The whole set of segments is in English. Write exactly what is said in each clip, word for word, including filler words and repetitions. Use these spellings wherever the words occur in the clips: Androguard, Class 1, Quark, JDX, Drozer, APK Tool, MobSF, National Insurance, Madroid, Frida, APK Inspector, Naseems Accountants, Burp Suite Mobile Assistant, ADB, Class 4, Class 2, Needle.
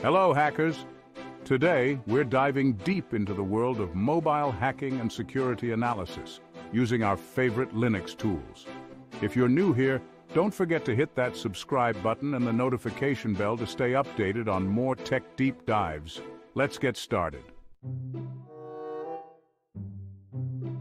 Hello, hackers. Today, we're diving deep into the world of mobile hacking and security analysis using our favorite Linux tools. If you're new here, don't forget to hit that subscribe button and the notification bell to stay updated on more tech deep dives. Let's get started.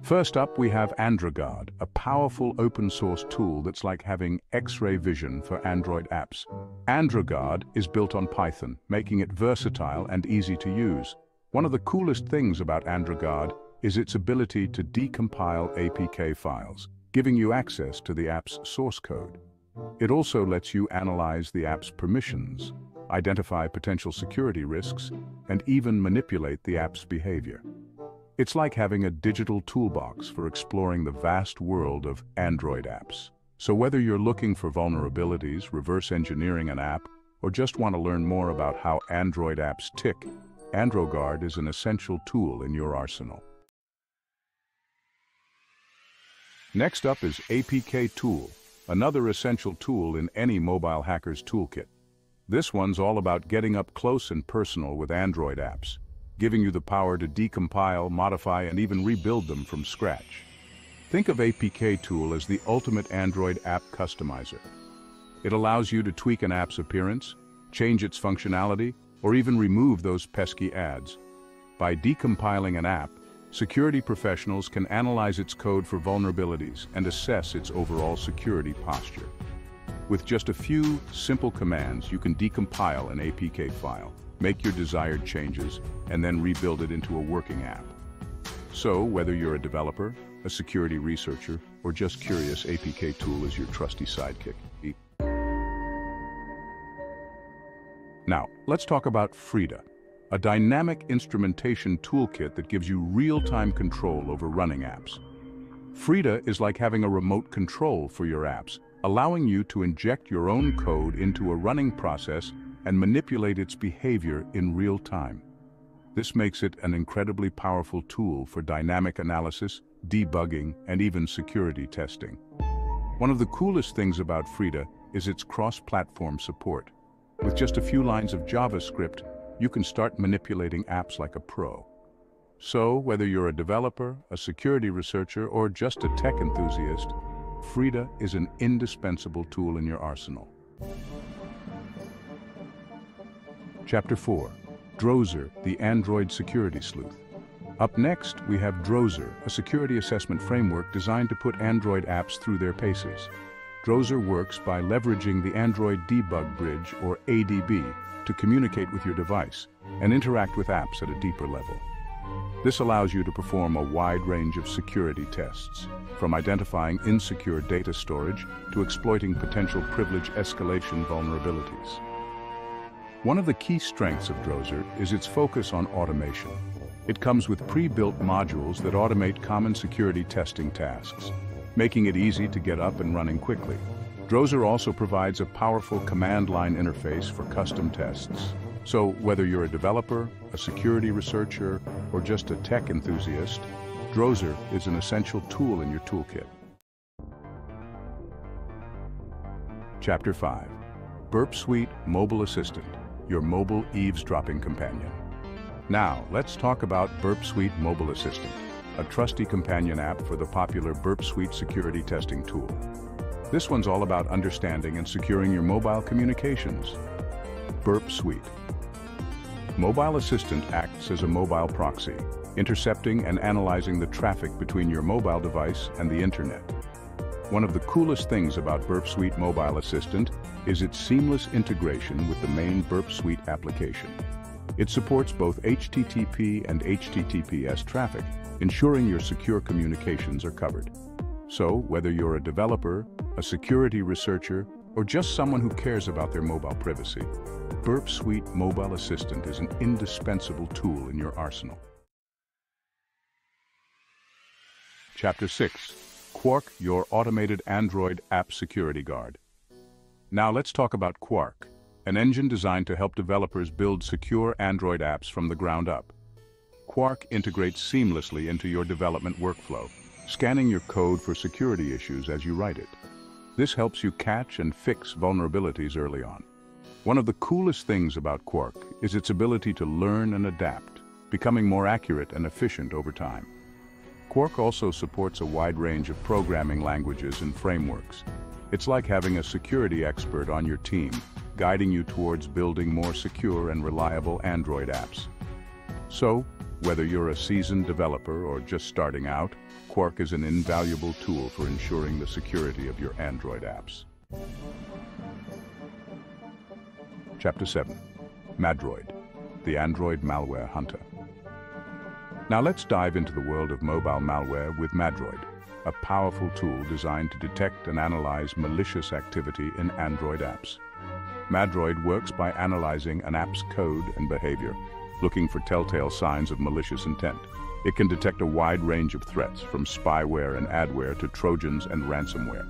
First up, we have Androguard, a powerful open source tool that's like having X-ray vision for Android apps. Androguard is built on Python, making it versatile and easy to use. One of the coolest things about Androguard is its ability to decompile A P K files, giving you access to the app's source code. It also lets you analyze the app's permissions, identify potential security risks, and even manipulate the app's behavior. It's like having a digital toolbox for exploring the vast world of Android apps. So whether you're looking for vulnerabilities, reverse engineering an app, or just want to learn more about how Android apps tick, Androguard is an essential tool in your arsenal. Next up is A P K Tool, another essential tool in any mobile hacker's toolkit. This one's all about getting up close and personal with Android apps, giving you the power to decompile, modify, and even rebuild them from scratch. Think of A P K Tool as the ultimate Android app customizer. It allows you to tweak an app's appearance, change its functionality, or even remove those pesky ads. By decompiling an app, security professionals can analyze its code for vulnerabilities and assess its overall security posture. With just a few simple commands, you can decompile an A P K file, make your desired changes, and then rebuild it into a working app. So, whether you're a developer, a security researcher, or just curious, A P K Tool is your trusty sidekick. Now, let's talk about Frida, a dynamic instrumentation toolkit that gives you real-time control over running apps. Frida is like having a remote control for your apps, allowing you to inject your own code into a running process and manipulate its behavior in real time. This makes it an incredibly powerful tool for dynamic analysis, debugging, and even security testing. One of the coolest things about Frida is its cross-platform support. With just a few lines of JavaScript, you can start manipulating apps like a pro. So, whether you're a developer, a security researcher, or just a tech enthusiast, Frida is an indispensable tool in your arsenal. Chapter four, Drozer, the Android Security Sleuth. Up next, we have Drozer, a security assessment framework designed to put Android apps through their paces. Drozer works by leveraging the Android Debug Bridge, or A D B, to communicate with your device and interact with apps at a deeper level. This allows you to perform a wide range of security tests, from identifying insecure data storage to exploiting potential privilege escalation vulnerabilities. One of the key strengths of Drozer is its focus on automation. It comes with pre-built modules that automate common security testing tasks, making it easy to get up and running quickly. Drozer also provides a powerful command line interface for custom tests. So whether you're a developer, a security researcher, or just a tech enthusiast, Drozer is an essential tool in your toolkit. Chapter five, Burp Suite Mobile Assistant, your mobile eavesdropping companion. Now, let's talk about Burp Suite Mobile Assistant, a trusty companion app for the popular Burp Suite security testing tool. This one's all about understanding and securing your mobile communications. Burp Suite Mobile Assistant acts as a mobile proxy, intercepting and analyzing the traffic between your mobile device and the internet. One of the coolest things about Burp Suite Mobile Assistant is its seamless integration with the main Burp Suite application. It supports both H T T P and H T T P S traffic, ensuring your secure communications are covered. So, whether you're a developer, a security researcher, or just someone who cares about their mobile privacy, Burp Suite Mobile Assistant is an indispensable tool in your arsenal. Chapter six, Quark, your automated Android app security guard. Now let's talk about Quark, an engine designed to help developers build secure Android apps from the ground up. Quark integrates seamlessly into your development workflow, scanning your code for security issues as you write it. This helps you catch and fix vulnerabilities early on. One of the coolest things about Quark is its ability to learn and adapt, becoming more accurate and efficient over time. Quark also supports a wide range of programming languages and frameworks. It's like having a security expert on your team, guiding you towards building more secure and reliable Android apps. So, whether you're a seasoned developer or just starting out, Quark is an invaluable tool for ensuring the security of your Android apps. Chapter seven. Madroid, the Android Malware Hunter. Now let's dive into the world of mobile malware with Madroid, a powerful tool designed to detect and analyze malicious activity in Android apps. Madroid works by analyzing an app's code and behavior, looking for telltale signs of malicious intent. It can detect a wide range of threats, from spyware and adware to Trojans and ransomware.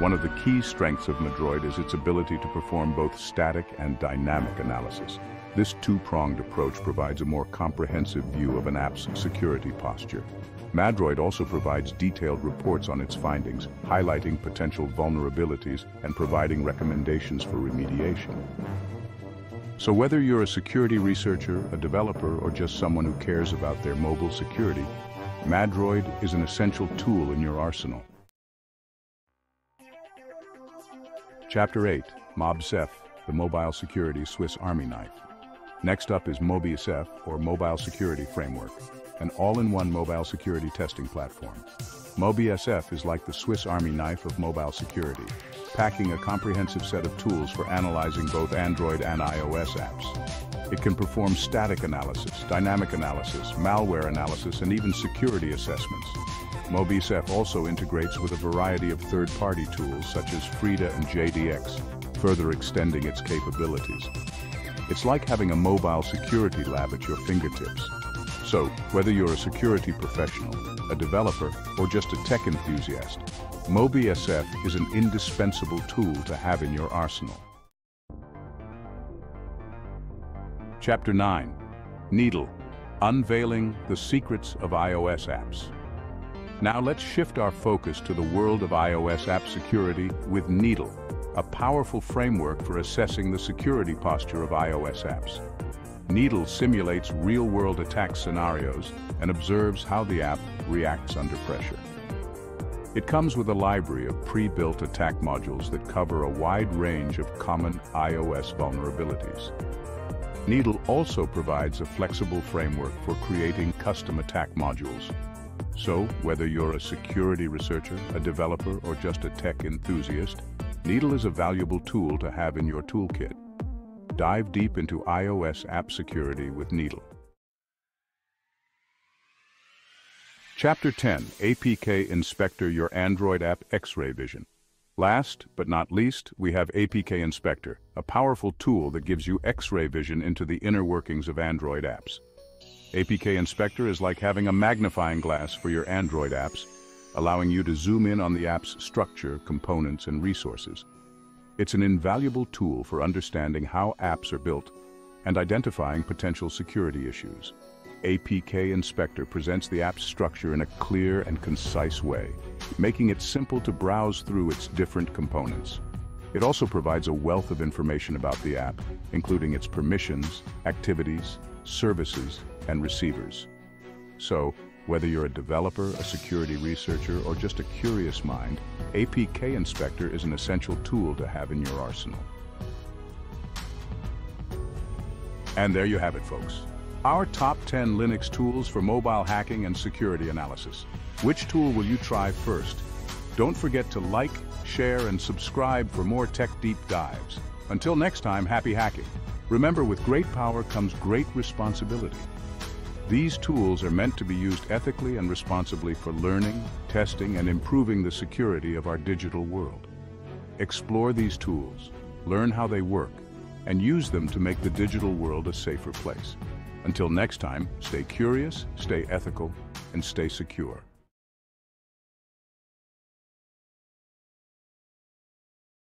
One of the key strengths of Madroid is its ability to perform both static and dynamic analysis. This two-pronged approach provides a more comprehensive view of an app's security posture. Madroid also provides detailed reports on its findings, highlighting potential vulnerabilities and providing recommendations for remediation. So whether you're a security researcher, a developer, or just someone who cares about their mobile security, Madroid is an essential tool in your arsenal. Chapter eight. MobSF, the Mobile Security Swiss Army Knife. Next up is MobSF, or Mobile Security Framework, an all-in-one mobile security testing platform. MobSF is like the Swiss Army knife of mobile security, packing a comprehensive set of tools for analyzing both Android and iOS apps. It can perform static analysis, dynamic analysis, malware analysis, and even security assessments. MobSF also integrates with a variety of third-party tools such as Frida and J D X, further extending its capabilities. It's like having a mobile security lab at your fingertips. So, whether you're a security professional, a developer, or just a tech enthusiast, MobSF is an indispensable tool to have in your arsenal. Chapter nine. Needle, Unveiling the Secrets of iOS Apps. Now let's shift our focus to the world of iOS app security with Needle, a powerful framework for assessing the security posture of iOS apps. Needle simulates real-world attack scenarios and observes how the app reacts under pressure. It comes with a library of pre-built attack modules that cover a wide range of common iOS vulnerabilities. Needle also provides a flexible framework for creating custom attack modules. So, whether you're a security researcher, a developer, or just a tech enthusiast, Needle is a valuable tool to have in your toolkit. Dive deep into iOS app security with Needle. Chapter ten. A P K Inspector, your Android app X-ray vision. Last but not least, we have A P K Inspector, a powerful tool that gives you X-ray vision into the inner workings of Android apps. A P K Inspector is like having a magnifying glass for your Android apps, allowing you to zoom in on the app's structure, components, and resources. It's an invaluable tool for understanding how apps are built and identifying potential security issues. A P K Inspector presents the app's structure in a clear and concise way, making it simple to browse through its different components. It also provides a wealth of information about the app, including its permissions, activities, services, and receivers. So, whether you're a developer, a security researcher, or just a curious mind, A P K Inspector is an essential tool to have in your arsenal. And there you have it, folks. Our top ten Linux tools for mobile hacking and security analysis. Which tool will you try first? Don't forget to like, share, and subscribe for more tech deep dives. Until next time, happy hacking. Remember, with great power comes great responsibility. These tools are meant to be used ethically and responsibly for learning, testing, and improving the security of our digital world. Explore these tools, learn how they work, and use them to make the digital world a safer place. Until next time, stay curious, stay ethical, and stay secure.